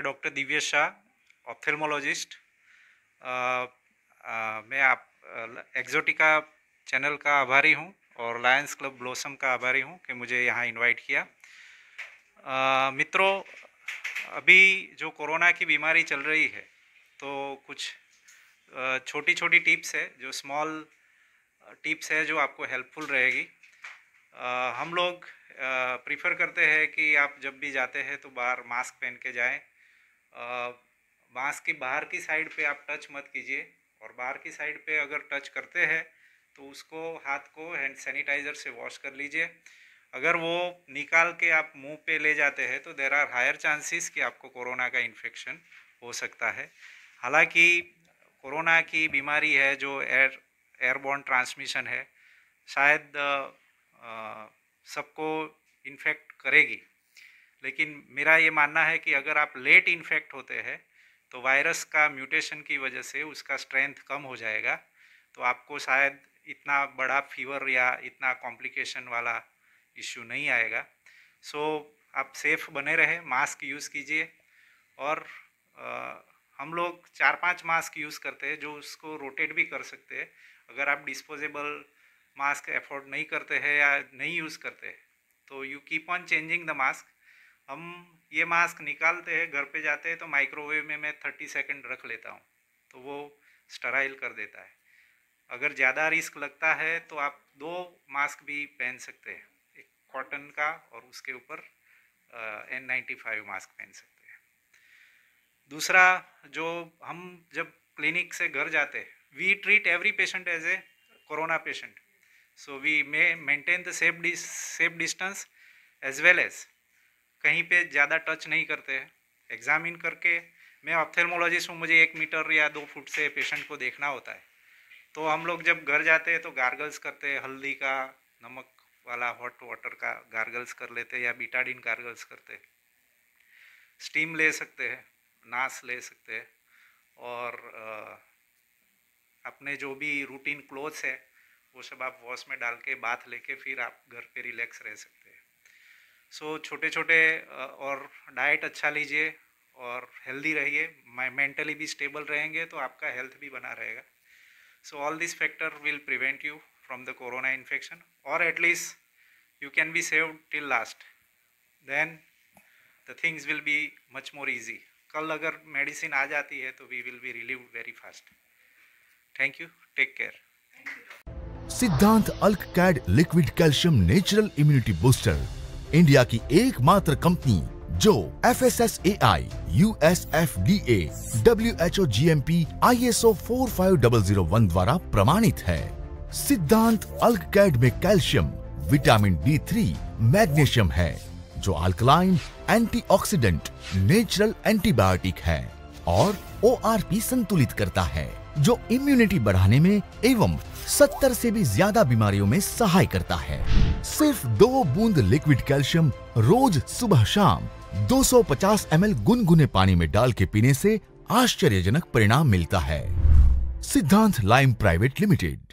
मैं doctor Divya Shah ophthalmologist. मैं आप एग्जोटिका चैनल का आभारी हूँ और लायंस क्लब ब्लॉसम का आभारी हूँ कि मुझे यहाँ इनवाइट किया। मित्रों, अभी जो कोरोना की बीमारी चल रही है तो कुछ छोटी छोटी टिप्स है, जो स्मॉल टिप्स है जो आपको हेल्पफुल रहेगी। हम लोग प्रीफर करते हैं कि आप जब भी जाते हैं तो बाहर मास्क पहन के जाएं। मास्क की बाहर की साइड पे आप टच मत कीजिए, और बाहर की साइड पे अगर टच करते हैं तो उसको हाथ को हैंड सैनिटाइज़र से वॉश कर लीजिए। अगर वो निकाल के आप मुंह पे ले जाते हैं तो देयर आर हायर चांसेस कि आपको कोरोना का इन्फेक्शन हो सकता है। हालांकि कोरोना की बीमारी है जो एयरबॉर्न ट्रांसमिशन है, शायद सबको इन्फेक्ट करेगी, लेकिन मेरा ये मानना है कि अगर आप लेट इन्फेक्ट होते हैं तो वायरस का म्यूटेशन की वजह से उसका स्ट्रेंथ कम हो जाएगा, तो आपको शायद इतना बड़ा फीवर या इतना कॉम्प्लिकेशन वाला इश्यू नहीं आएगा। सो आप सेफ बने रहें, मास्क यूज़ कीजिए। और हम लोग 4-5 मास्क यूज़ करते हैं, जो उसको रोटेट भी कर सकते हैं। अगर आप डिस्पोजेबल मास्क एफोर्ड नहीं करते हैं या नहीं यूज़ करते हैं तो you keep on changing the mask. हम ये मास्क निकालते हैं, घर पे जाते हैं तो माइक्रोवेव में मैं 30 सेकंड रख लेता हूँ तो वो स्टराइल कर देता है। अगर ज़्यादा रिस्क लगता है तो आप 2 मास्क भी पहन सकते हैं, एक कॉटन का और उसके ऊपर N95 मास्क पहन सकते हैं। दूसरा, जो हम जब क्लिनिक से घर जाते हैं, we treat every patient as a corona patient, so we may maintain the safe distance as well as कहीं पे ज़्यादा टच नहीं करते हैं। एग्जामिन करके, मैं ऑप्थेल्मोलॉजिस्ट हूँ, मुझे 1 मीटर या 2 फुट से पेशेंट को देखना होता है, तो हम लोग जब घर जाते हैं तो गार्गल्स करते हैं, हल्दी का नमक वाला हॉट वाटर का गार्गल्स कर लेते हैं या बीटाडिन गार्गल्स करते हैं। स्टीम ले सकते हैं, नाश ले सकते हैं, और अपने जो भी रूटीन क्लोथ्स है वो सब आप वॉश में डाल के बाथ लेके फिर आप घर पे रिलैक्स रह सकते हैं। सो छोटे छोटे, और डाइट अच्छा लीजिए और हेल्दी रहिए, मेंटली भी स्टेबल रहेंगे तो आपका हेल्थ भी बना रहेगा। So all this factor will prevent you from the corona infection, और at least you can be saved till last, then the things will be much more easy. कल अगर मेडिसिन आ जाती है तो we will be relieved very fast. Thank you, take care. Siddhant अल्कैड liquid calcium natural immunity booster, India की एकमात्र company जो FSSAI, USFDA, WHO, GMP, ISO 45001 द्वारा प्रमाणित है। सिद्धांत अल्कैड में कैल्शियम, विटामिन D3, मैग्नीशियम है, जो अल्कलाइन, एंटीऑक्सीडेंट, नेचुरल एंटीबायोटिक है और ORP संतुलित करता है, जो इम्यूनिटी बढ़ाने में एवं 70 से भी ज्यादा बीमारियों में सहाय करता है। सिर्फ 2 बूंद लिक्विड कैल्शियम रोज सुबह शाम 250 ml गुनगुने पानी में डाल के पीने से आश्चर्यजनक परिणाम मिलता है। सिद्धांत लाइम प्राइवेट लिमिटेड।